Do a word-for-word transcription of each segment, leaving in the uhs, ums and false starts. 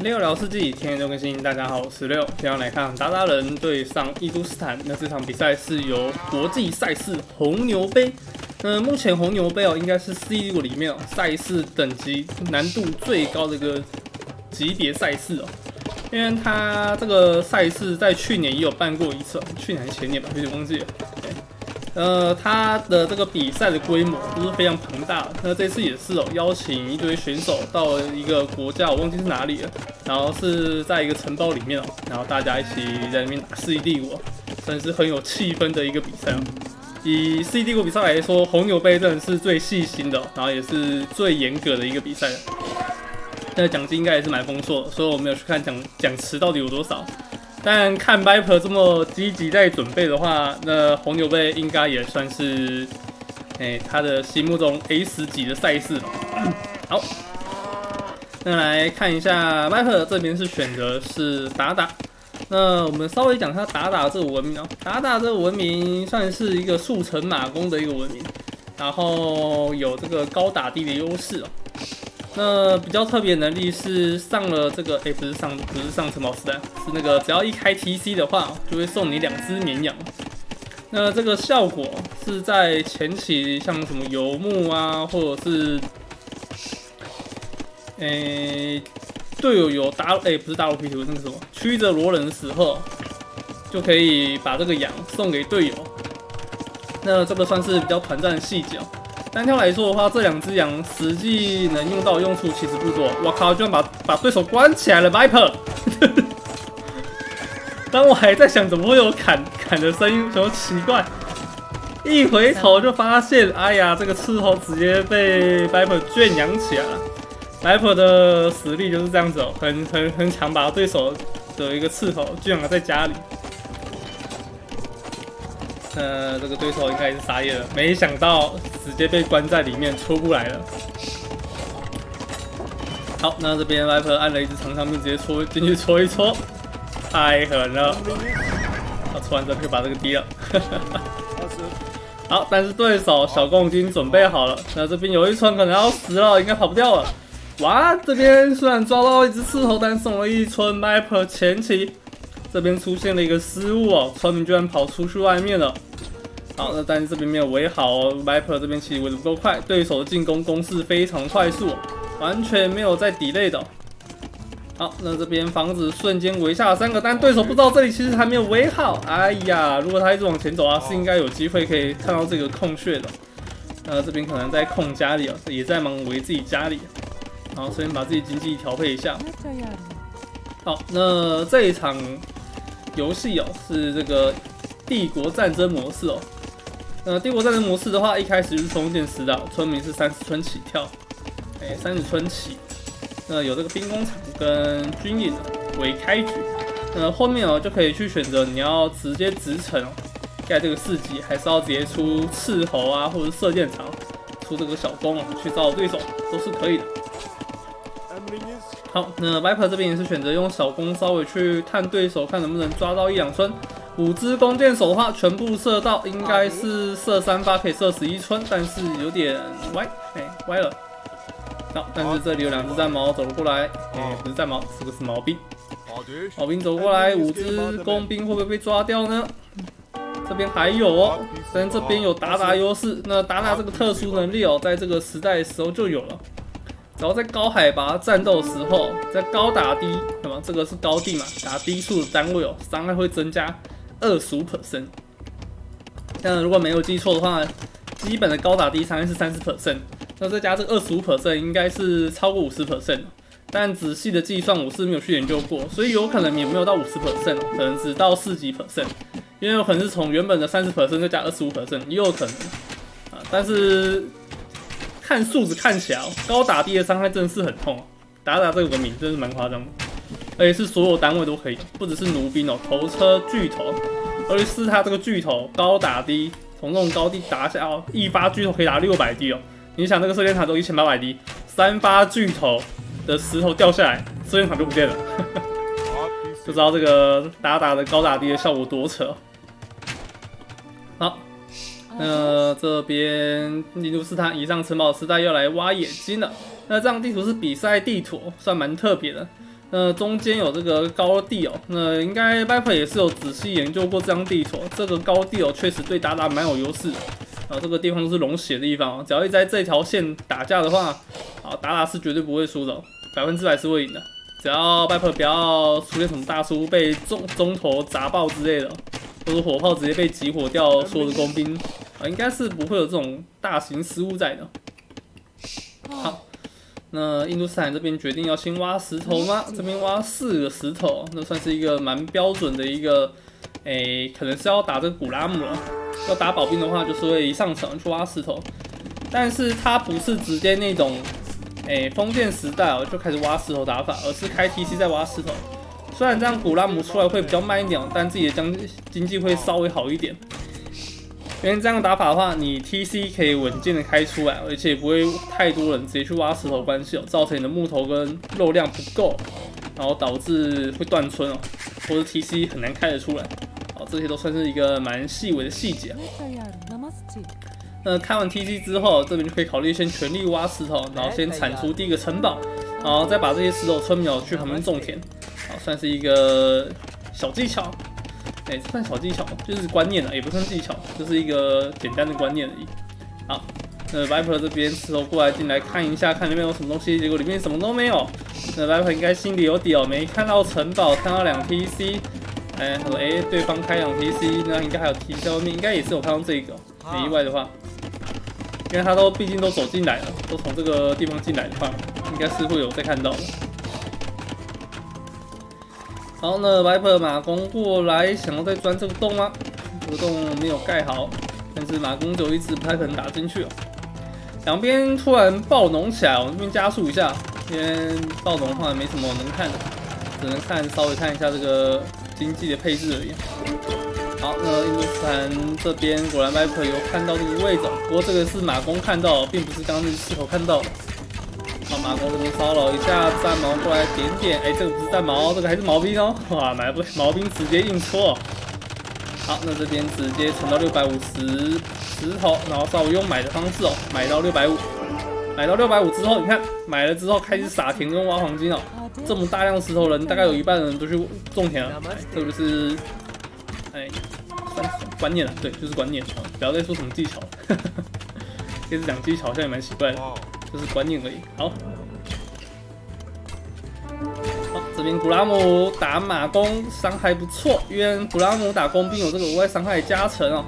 雷歐聊世纪，天天都更新。大家好，我是雷歐。今天来看鞑靼人对上伊都斯坦。那这场比赛是由国际赛事红牛杯。呃，目前红牛杯哦，应该是C里面哦赛事等级难度最高的一个级别赛事哦。因为它这个赛事在去年也有办过一次，去年还是前年吧，有点忘记了。对，呃，它的这个比赛的规模都是非常庞大的。那这次也是哦，邀请一堆选手到一个国家，我忘记是哪里了。 然后是在一个城堡里面哦，然后大家一起在那边打世纪帝国，真的是很有气氛的一个比赛哦。以世纪帝国比赛来说，红牛杯真的是最细心的、哦，然后也是最严格的一个比赛了。那奖金应该也是蛮丰硕的，所以我没有去看奖奖池到底有多少。但看 Viper 这么积极在准备的话，那红牛杯应该也算是，哎，他的心目中 A 十级的赛事了。好。 那来看一下 ，Viper 这边是选择是达达。那我们稍微讲一下达达这个文明哦。达达这个文明算是一个速成马弓的一个文明，然后有这个高打地的优势哦。那比较特别的能力是上了这个，哎，不是上不是上城堡时代，是那个只要一开 T C 的话，就会送你两只绵羊。那这个效果是在前期像什么游牧啊，或者是。 诶，队友有打诶，不是打 O P 图，那个什么曲折罗人的时候，就可以把这个羊送给队友。那这个算是比较团战的细节。单挑来说的话，这两只羊实际能用到用处其实不多。我靠，居然把把对手关起来了 ，Viper 当我还在想怎么会有砍砍的声音，什么奇怪，一回头就发现，哎呀，这个斥候直接被 Viper 圈养起来了。 Viper 的实力就是这样子哦，很很很强，把对手的一个斥候居然在家里。呃，这个对手应该是傻眼了，没想到直接被关在里面出不来了。好，那这边 Viper 按了一只长枪兵，直接戳进去戳一戳，太狠了！他戳完之后就把这个低了。好，但是对手小公已经准备好了，那这边有一村可能要死了，应该跑不掉了。 哇，这边虽然抓到一只刺头，但送了一村 Viper 前期，这边出现了一个失误哦，村民居然跑出去外面了。好，那但是这边没有围好哦 ，Viper 这边其实围得不够快，对手的进攻攻势非常快速、哦，完全没有在 delay 的、哦。好，那这边房子瞬间围下了三个，但对手不知道这里其实还没有围好。哎呀，如果他一直往前走啊，是应该有机会可以看到这个空穴的。那这边可能在空家里哦，也在忙围自己家里。 然后顺便把自己经济调配一下。好，那这一场游戏哦是这个帝国战争模式哦。那帝国战争模式的话，一开始就是封建时代，村民是三十村起跳，哎，三十村起。那有这个兵工厂跟军营为开局，那后面哦就可以去选择你要直接直城哦盖这个市集，还是要直接出斥候啊，或者射箭场出这个小弓哦去找对手，都是可以的。 好，那 Viper 这边也是选择用小弓稍微去探对手，看能不能抓到一两村。五支弓箭手的话，全部射到，应该是射三发可以射十一村，但是有点歪，哎、欸，歪了。好，但是这里有两只战矛走了过来，哎、欸，不是战矛，是个是毛兵。毛兵走过来，五支弓兵会不会被抓掉呢？这边还有哦，但这边有达达优势，那达达这个特殊能力哦，在这个时代的时候就有了。 然后在高海拔战斗时候，在高打低，那么这个是高地嘛，打低数的单位哦，伤害会增加百分之二十五。那如果没有记错的话，基本的高打低伤害是 百分之三十， 那再加这个 百分之二十五 应该是超过 百分之五十。但仔细的计算我是没有去研究过，所以有可能也没有到 百分之五十， 可能只到百分之四十几， 因为有可能是从原本的 百分之三十 再加 百分之二十五， 也有可能啊，但是。 看数值看起来、哦，高打低的伤害真的是很痛、啊。打打这个文明真是蛮夸张的，而且是所有单位都可以，不只是弩兵哦，头车巨头，而且是他这个巨头高打低，从这种高地打下哦，一发巨头可以打六百滴哦。你想这个射箭塔都一千八百滴，三发巨头的石头掉下来，射箭塔就不见了，就知道这个打打的高打低的效果多扯。好。 那这边伊都斯坦以上城堡时代要来挖冶金了。那这张地图是比赛地图，算蛮特别的。呃，中间有这个高地哦，那应该 Viper 也是有仔细研究过这张地图。这个高地哦，确实对达达蛮有优势的。啊，这个地方都是龙血的地方哦，只要一在这条线打架的话，啊，达达是绝对不会输的哦，百分之百是会赢的。只要 Viper 不要出现什么大输，被中中头砸爆之类的，或者火炮直接被集火掉，所有的工兵啊，应该是不会有这种大型失误在的。好。 那印度斯坦这边决定要先挖石头吗？这边挖四个石头，那算是一个蛮标准的一个，诶、欸，可能是要打这个古拉姆了。要打保兵的话，就是会一上场去挖石头，但是它不是直接那种，诶、欸，封建时代哦就开始挖石头打法，而是开 T C 再挖石头。虽然这样古拉姆出来会比较慢一点，但自己的经经济会稍微好一点。 因为这样打法的话，你 T C 可以稳健的开出来，而且不会太多人直接去挖石头关系哦，造成你的木头跟肉量不够，然后导致会断村哦，或者 T C 很难开得出来。好，这些都算是一个蛮细微的细节。那开完 T C 之后，这边就可以考虑先全力挖石头，然后先产出第一个城堡，然后再把这些石头村民去旁边种田，好，算是一个小技巧。 哎、欸，算小技巧，就是观念了，也不算技巧，就是一个简单的观念而已。好，那 Viper 这边石头过来进来看一下，看里面有什么东西，结果里面什么都没有。那 Viper 应该心里有底哦，没看到城堡，看到两 T C， 哎、欸，他说哎、欸，对方开两 T C， 那应该还有 T C 在外面，应该也是有看到这个、喔，没意外的话，因为他都毕竟都走进来了，都从这个地方进来的话，应该是会有再看到的。 然后呢 ，Viper 马弓过来，想要再钻这个洞吗？这个洞没有盖好，但是马弓就一直不太可能打进去哦。两边突然暴农起来，我这边加速一下，因为暴农的话没什么能看的，只能看稍微看一下这个经济的配置而已。好，那印度斯坦这边果然 Viper 有看到这个位置，不过这个是马弓看到，并不是刚刚那只石头看到的。 好，马弓这边骚扰一下，战矛过来点点。哎、欸，这个不是战矛，这个还是毛兵哦。哇，买不毛兵直接硬戳、哦。好，那这边直接存到六百五十石头，然后稍微用买的方式哦，买到六百五十，买到六百五十之后，你看买了之后开始撒田跟挖黄金哦。这么大量石头人，大概有一半的人都去种田了。欸、这个就是哎、欸，观念了，对，就是观念，不要再说什么技巧了。这次讲技巧好像也蛮奇怪的。 就是观念而已。好，好，这边古拉姆打马弓伤害不错，因为古拉姆打弓兵有这个额外伤害加成哦。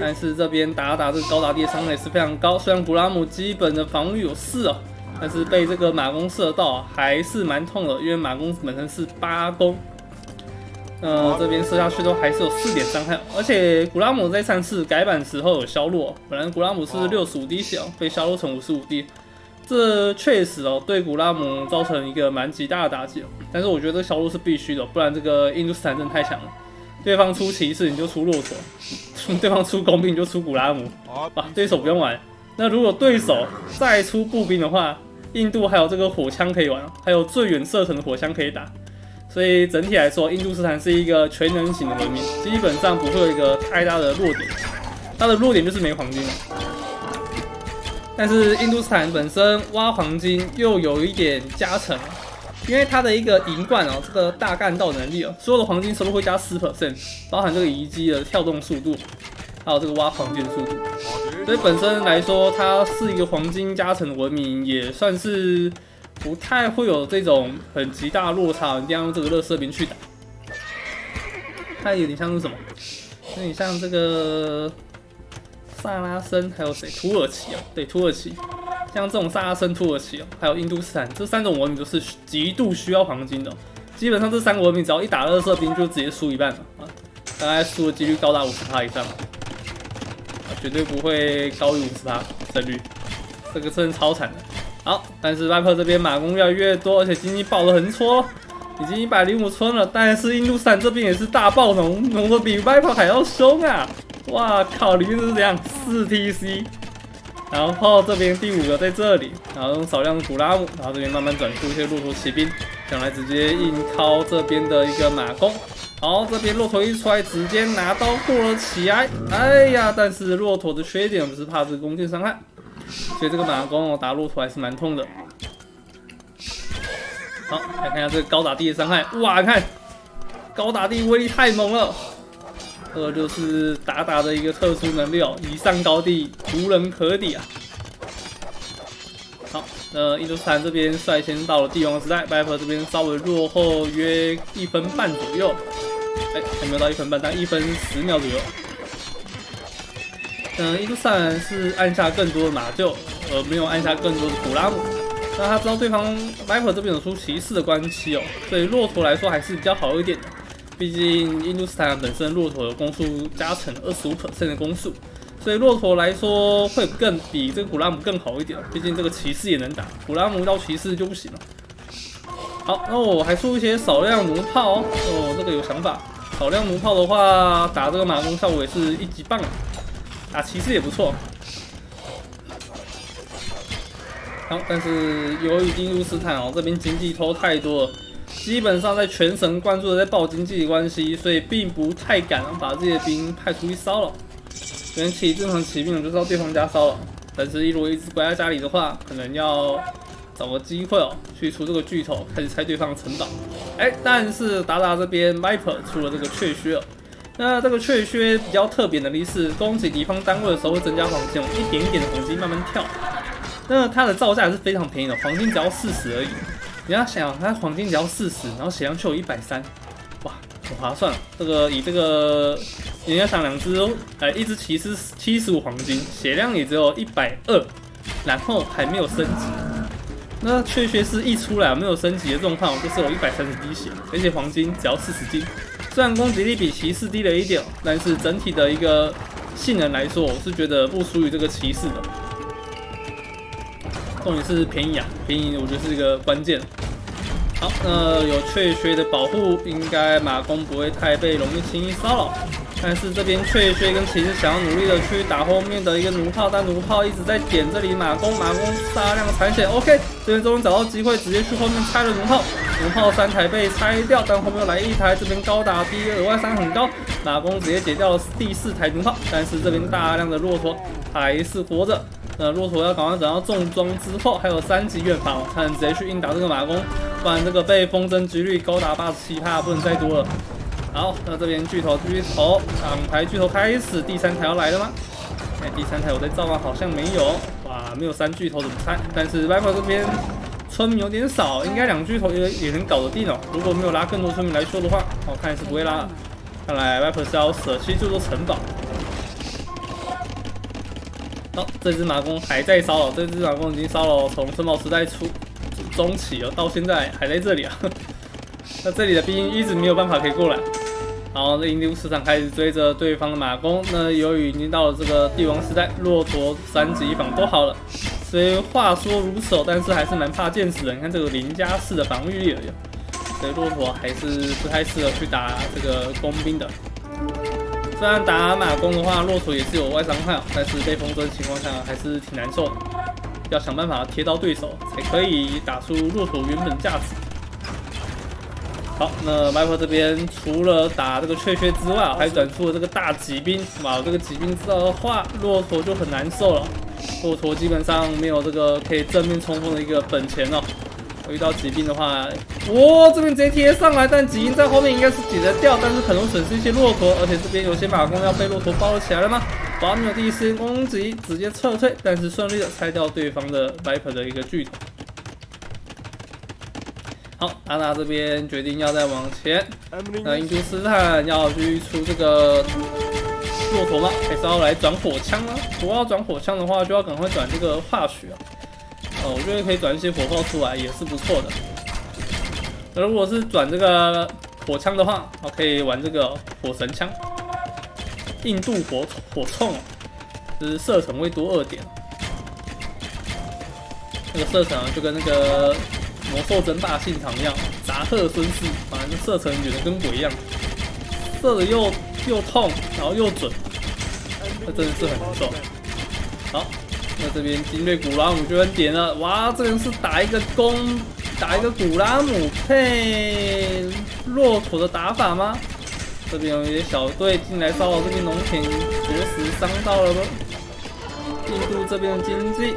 但是这边打打这个高达地的伤害也是非常高，虽然古拉姆基本的防御有四哦，但是被这个马弓射到、啊、还是蛮痛的，因为马弓本身是八弓，呃，这边射下去都还是有四点伤害，而且古拉姆在上次改版时候有削弱、哦，本来古拉姆是六十五滴血、哦，被削弱成五十五滴。 这确实哦，对古拉姆造成一个蛮极大的打击、哦。但是我觉得这削弱是必须的、哦，不然这个印度斯坦真的太强了。对方出骑士你就出骆驼，对方出弓兵你就出古拉姆，哇，对手不用玩。那如果对手再出步兵的话，印度还有这个火枪可以玩，还有最远射程的火枪可以打。所以整体来说，印度斯坦是一个全能型的文明，基本上不会有一个太大的弱点。它的弱点就是没黄金了。 但是印度斯坦本身挖黄金又有一点加成，因为它的一个银冠哦，这个大干道能力哦，所有的黄金收入会加 百分之四， 包含这个遗迹的跳动速度，还有这个挖黄金的速度。所以本身来说，它是一个黄金加成的文明，也算是不太会有这种很极大的落差，一定要用这个垃圾兵去打。它有点像是什么？有点像这个。 萨拉森还有谁？土耳其啊，对，土耳其，像这种萨拉森、土耳其啊，还有印度斯坦，这三种文明都是极度需要黄金的、哦。基本上这三个文明只要一打垃圾兵，就直接输一半了啊，大概输的几率高达百分之五十以上、啊，绝对不会高于百分之五十胜率，这个真的超惨的。好，但是 Viper 这边马弓越来越多，而且经济爆得很搓，已经一百零五村了。但是印度斯坦这边也是大爆农，农的比 Viper 还要凶啊！ 哇靠！里面是这样四 T C， 然后这边第五个在这里，然后用少量的古拉姆，然后这边慢慢转出一些骆驼骑兵，将来直接硬靠这边的一个马弓，然后这边骆驼一出来，直接拿刀过了起来。哎呀，但是骆驼的缺点就是怕这个弓箭伤害，所以这个马弓、哦、打骆驼还是蛮痛的。好，来看一下这个高打地的伤害。哇，看高打地威力太猛了。这就是打打的一个特殊能力哦，以上高地无人可抵啊。好，呃，印度斯坦这边率先到了帝王时代 ，Viper 这边稍微落后约一分半左右。哎，还没有到一分半，但一分十秒左右。 嗯，伊杜善是按下更多的马厩，呃，没有按下更多的古拉姆。那他知道对方 Viper 这边有出骑士的关系哦，所以骆驼来说还是比较好一点的。毕竟印度斯坦本身骆驼有攻速加成 百分之二十五 的攻速，所以骆驼来说会更比这个古拉姆更好一点。毕竟这个骑士也能打，古拉姆到骑士就不行了。好，那我还出一些少量弩炮哦，哦，这个有想法。少量弩炮的话，打这个马弓效果也是一级棒啊。 啊，骑士也不错。好、啊，但是由于印度斯坦哦这边经济偷太多了，基本上在全神贯注的在爆经济的关系，所以并不太敢把自己的兵派出去骚扰。原起正常骑兵就是到对方家骚扰，但是如果一直关在家里的话，可能要找个机会哦去出这个巨头，开始拆对方的城堡。哎、欸，但是达达这边 Viper 出了这个雀靴了。 那这个雀靴比较特别的能力是，攻击敌方单位的时候会增加黄金，一点一点的黄金慢慢跳。那它的造价也是非常便宜的，黄金只要四十而已。你要想，它黄金只要四十，然后血量却有一百三十，哇，很划算。这个以这个，你要想两只，呃，一只骑士七十五黄金，血量也只有一百二十，然后还没有升级。那雀靴是一出来没有升级的状况，就是有一百三十滴血，而且黄金只要四十金。 虽然攻击力比骑士低了一点，但是整体的一个性能来说，我是觉得不输于这个骑士的。重点是便宜啊，便宜我觉得是一个关键。好，那有雀靴的保护，应该马弓不会太被容易轻易骚扰。但是这边雀靴跟骑士想要努力的去打后面的一个弩炮，但弩炮一直在点这里马弓，马弓大量残血。OK， 这边终于找到机会，直接去后面拆了弩炮。 弩炮三台被拆掉，但后面又来一台，这边高打低，额外伤很高，马弓直接解掉了第四台弩炮，但是这边大量的骆驼还是活着，那骆驼要赶快等到重装之后，还有三级远防，才能直接去硬打这个马弓，不然这个被风筝几率高达八十七趴，不能再多了。好，那这边巨头巨头两台巨头开始，第三台要来了吗？哎，第三台我在照吗？好像没有，哇，没有三巨头怎么拆？但是 Viper 这边。 村民有点少，应该两巨头也也能搞得定哦。如果没有拉更多村民来说的话，我看也是不会拉。看来 Viper 是要舍弃这座城堡。好、哦，这只马弓还在骚扰，这只马弓已经骚扰从城堡时代初中期哦，到现在还在这里啊。那这里的兵一直没有办法可以过来。然后印度市场开始追着对方的马弓。那由于已经到了这个帝王时代，骆驼三级防都好了。 所以话说如此，但是还是蛮怕剑士的。你看这个零加四的防御力而已，所以骆驼还是不太适合去打这个弓兵的。虽然打马弓的话，骆驼也是有外伤害，但是被风筝的情况下还是挺难受的。要想办法贴到对手，才可以打出骆驼原本价值。好，那 Viper 这边除了打这个雀雀之外，还转出了这个大骑兵。哇，这个骑兵知道的话，骆驼就很难受了。 骆驼基本上没有这个可以正面冲锋的一个本钱哦。遇到骑兵的话，哇，这边直接贴上来，但骑兵在后面应该是解得掉，但是可能损失一些骆驼，而且这边有些马弓要被骆驼包了起来了吗？哇，没有第一时间攻击，直接撤退，但是顺利的拆掉对方的 Viper 的一个巨头。好，达达这边决定要再往前，那印度斯坦要去出这个。 骆驼吗？还是要来转火枪啊？如果要转火枪的话，就要赶快转这个化学啊。哦，我觉得可以转一些火炮出来，也是不错的。那如果是转这个火枪的话，我可以玩这个火神枪，印度火火铳，就是射程会多二点。那个射程、啊、就跟那个魔兽争霸现场一样，杂赫孙氏，反正射程远得跟鬼一样，射的又。 又痛，然后又准，那真的是很不错。好，那这边精锐古拉姆就很点了，哇，这个是打一个弓，打一个古拉姆配骆驼的打法吗？这边有一些小队进来骚扰这边农田，确实伤到了印度这边的经济。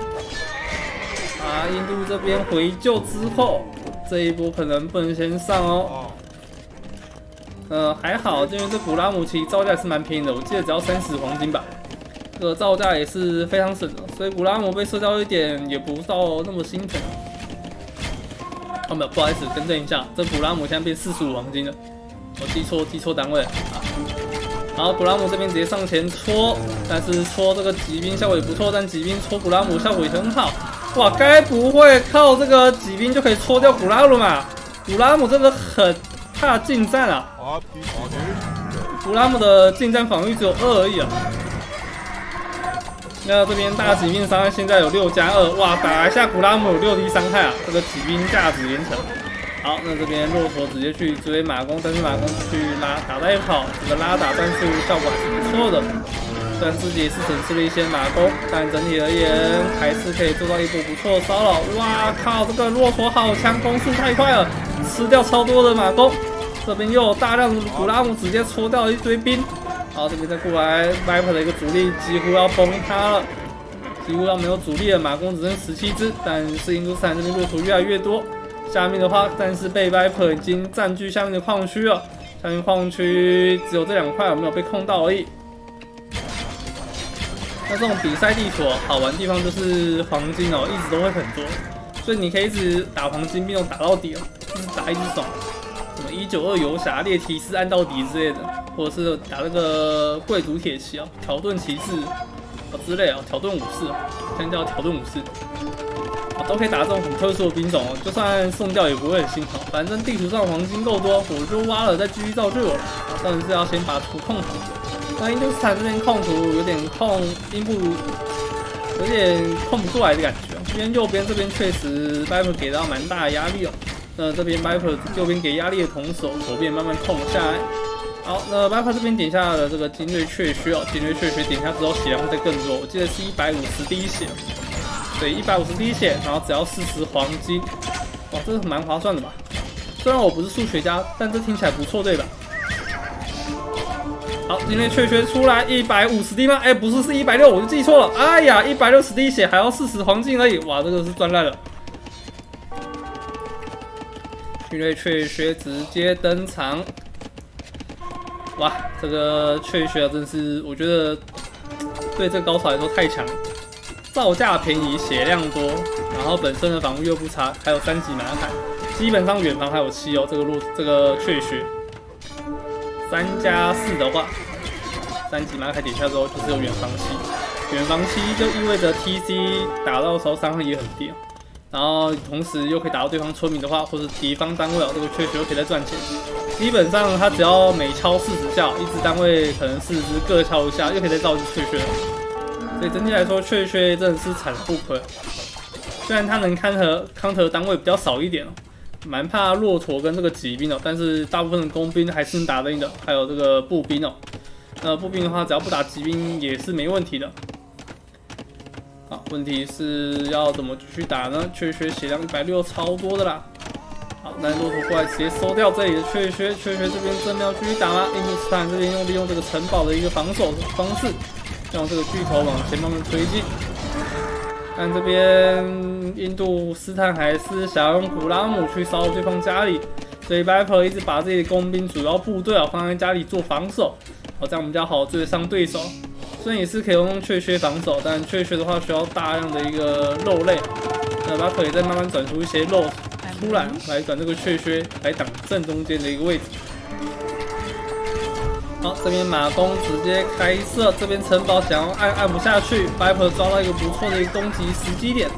啊，印度这边回救之后，这一波可能不能先上哦。呃，还好，因为这古拉姆奇造价也是蛮便宜的，我记得只要三十黄金吧。这个造价也是非常省的，所以古拉姆被射掉一点也不到那么心疼。哦，没有，不好意思，更正一下，这古拉姆现在变四十五黄金了，我记错记错单位了啊。然后古拉姆这边直接上前戳，但是戳这个骑兵效果也不错，但骑兵戳古拉姆效果也很好。哇，该不会靠这个骑兵就可以戳掉古拉姆嘛？古拉姆真的很怕近战啊！古拉姆的近战防御只有二而已啊。那这边大骑兵伤害现在有六加二，哇，打一下古拉姆有六滴伤害啊，这个骑兵价值连城。好，那这边骆驼直接去追马弓，但是马弓去拉打带跑，这个拉打战术效果还是不错的。虽然自己也是损失了一些马弓，但整体而言还是可以做到一波不错的骚扰。哇靠，这个骆驼好强，攻速太快了，吃掉超多的马弓。这边又有大量的古拉姆直接戳掉了一堆兵。好，这边再过来 ，Viper 的一个主力几乎要崩塌了，几乎要没有主力了，马弓只剩十七只，但是印度斯坦这边骆驼越来越多。下面的话，但是被 Viper 已经占据下面的矿区了。下面矿区只有这两块我没有被控到而已。那这种比赛地图好玩的地方就是黄金哦，一直都会很多，所以你可以一直打黄金并用打到底哦，一直打一直爽。什么一九二游侠、猎骑士按到底之类的，或者是打那个贵族铁骑啊、条顿骑士啊之类啊、条顿武士啊，现在叫条顿武士。都可以打这种很特殊的兵种哦，就算送掉也不会很心疼。反正地图上黄金够多，我就挖了再继续造就我了。当然是要先把图控好。那印度斯坦这边控图有点控，印度有点控不过来的感觉。这边右边这边确实 Viper 给到蛮大的压力哦。那这边 Viper 右边给压力的同时，左边慢慢控下来。好，那 Viper 这边点下了这个精锐血靴哦，精锐血靴点下之后血量再更多，我记得是一百五十滴血。对，一百五十滴血，然后只要四十黄金，哇，这是蛮划算的吧？虽然我不是数学家，但这听起来不错，对吧？好，今天雀雀出来一百五十滴吗？哎、欸，不是，是一百六，我就记错了。哎呀，一百六十滴血还要四十黄金而已，哇，这个是赚烂了。因为雀雀直接登场，哇，这个雀雀真是，我觉得对这高手来说太强了。造价便宜，血量多，然后本身的防御又不差，还有三级马卡，基本上远防还有七哦。这个路这个雀靴，三加四的话，三级马卡点下之后就是有远防七，远防七就意味着 T C 打到的时候伤害也很低，然后同时又可以打到对方村民的话，或是敌方单位哦，这个雀靴又可以再赚钱。基本上他只要每敲四十下，一支单位可能四十只各敲一下，又可以再造一只雀靴。所以整体来说，雀雀真的是惨不亏。虽然它能康和康和单位比较少一点哦，蛮怕骆驼跟这个骑兵哦，但是大部分的工兵还是能打得赢的，还有这个步兵哦。那步兵的话，只要不打骑兵也是没问题的。好，问题是要怎么继续打呢？雀雀血量一百六超多的啦。好，那骆驼过来直接收掉这里的雀雀，雀雀这边真的要继续打吗？印度斯坦这边用利用这个城堡的一个防守的方式。用这个巨头往前慢慢推进，但这边印度斯坦还是想要用古拉姆去烧对方家里，所以 Viper 一直把自己的工兵主要部队啊放在家里做防守，好这样我们比较好追上对手。虽然也是可以用雀靴防守，但雀靴的话需要大量的一个肉类，那 Viper 也在慢慢转出一些肉出来，来转这个雀靴来挡正中间的一个位置。好，这边马弓直接开射，这边城堡想要按按不下去 ，Viper 抓到一个不错的一个攻击时机点。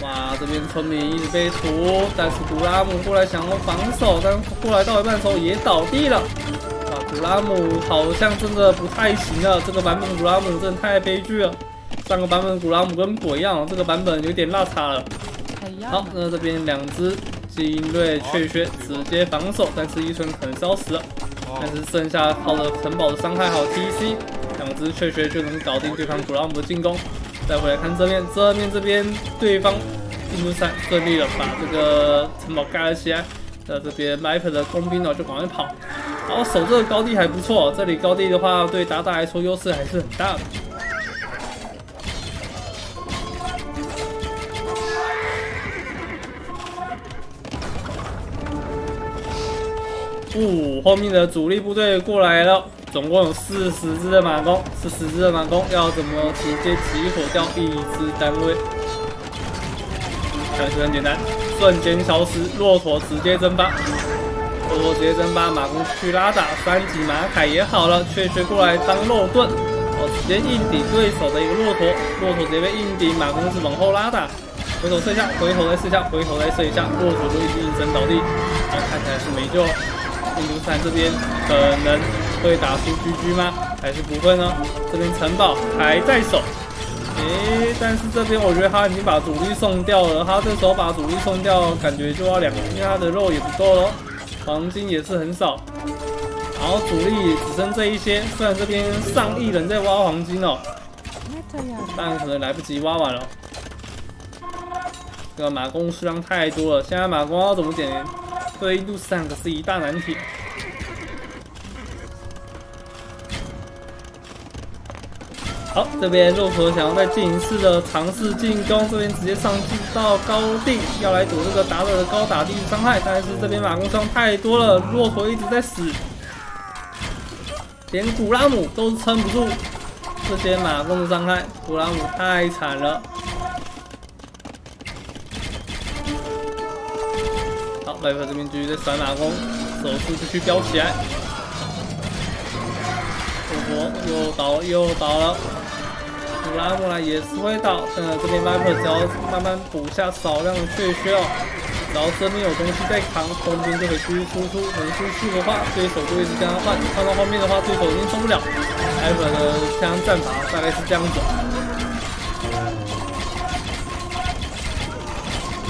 哇，这边村民一直被屠，但是古拉姆过来想要防守，但过来到一半的时候也倒地了。哇，古拉姆好像真的不太行了，这个版本古拉姆真的太悲剧了。上个版本古拉姆跟鬼一样，这个版本有点落差了。好，那这边两只精锐雀靴直接防守，但是一村可能是要死了。但是剩下靠着城堡的伤害好 T C， 两只雀雀就能搞定对方古拉姆的进攻。再回来看这边，这面这边对方印度斯坦顺利了把这个城堡盖了起来。那这边 Viper 的工兵呢就往外跑，然后守这个高地还不错。这里高地的话对达达来说优势还是很大的。五、哦，后面的主力部队过来了，总共有四十只的马弓，四十只的马弓要怎么直接集火掉一支单位？感觉很简单，瞬间消失，骆驼直接蒸发。 我直接蒸发马弓去拉打，三级马凯也好了，雀雀过来当肉盾，我、哦、直接硬顶对手的一个骆驼，骆驼直接被硬顶，马弓是往后拉打，回头射一下，回头再射一下，回头再射一下，骆驼就一直应声倒地，然后看起来是没救了。印度三这边可能会打出 G G 吗？还是不会呢？这边城堡还在守，诶、欸，但是这边我觉得他已经把主力送掉了，他这时候把主力送掉，感觉就要两个，因为他的肉也不够了。 黄金也是很少，然后主力也只剩这一些。虽然这边上亿人在挖黄金哦，但可能来不及挖完了。这个马弓数量太多了，现在马弓要怎么点？对印度市场可是一大难题。好，这边骆驼想要再进一次的尝试进攻，这边直接上进到高地，要来躲这个打者的高打地伤害，但是这边马弓伤太多了，骆驼一直在死，连古拉姆都撑不住这些马弓的伤害，古拉姆太惨了。好 ，Viper 这边继续在甩马弓，手速继续飙起来，骆驼又倒又倒了。 古拉姆来也是会倒，嗯，这边 Viper 只要慢慢补下少量的血血哦，然后这边有东西在扛，空军就可以继续输出，能输出的话，对手就一直跟他换，换到后面的话，对手已经受不了 ，Viper 的枪战法大概是这样走。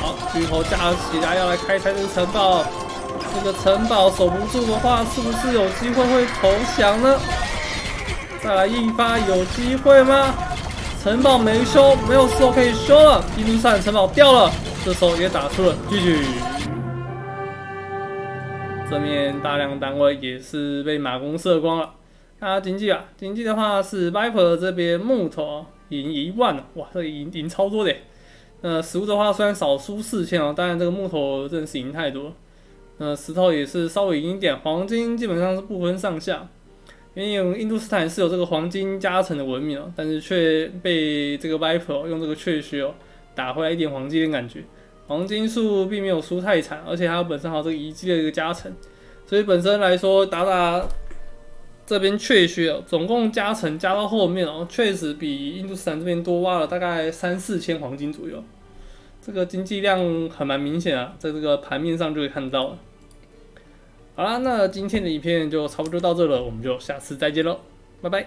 好，巨头架起来要来开拆这个城堡，这个城堡守不住的话，是不是有机会会投降呢？再来一发，有机会吗？ 城堡没修，没有石头可以修了。印度山城堡掉了，这时候也打出了 G G。这面大量单位也是被马弓射光了。那经济啊，经济的话是 Viper 这边木头赢一万了，哇，这赢赢超多的。呃，食物的话虽然少输四千哦，当然这个木头真的是赢太多。呃，石头也是稍微赢一点，黄金基本上是不分上下。 因为印度斯坦是有这个黄金加成的文明哦，但是却被这个 Viper 用这个雀血哦打回来一点黄金的感觉。黄金数并没有输太惨，而且它本身还有这个遗迹的一个加成，所以本身来说打打这边雀血哦，总共加成加到后面哦，确实比印度斯坦这边多挖了大概三四千黄金左右，这个经济量还蛮明显啊，在这个盘面上就可以看到了。 好啦，那今天的影片就差不多到这了，我们就下次再见喽，拜拜。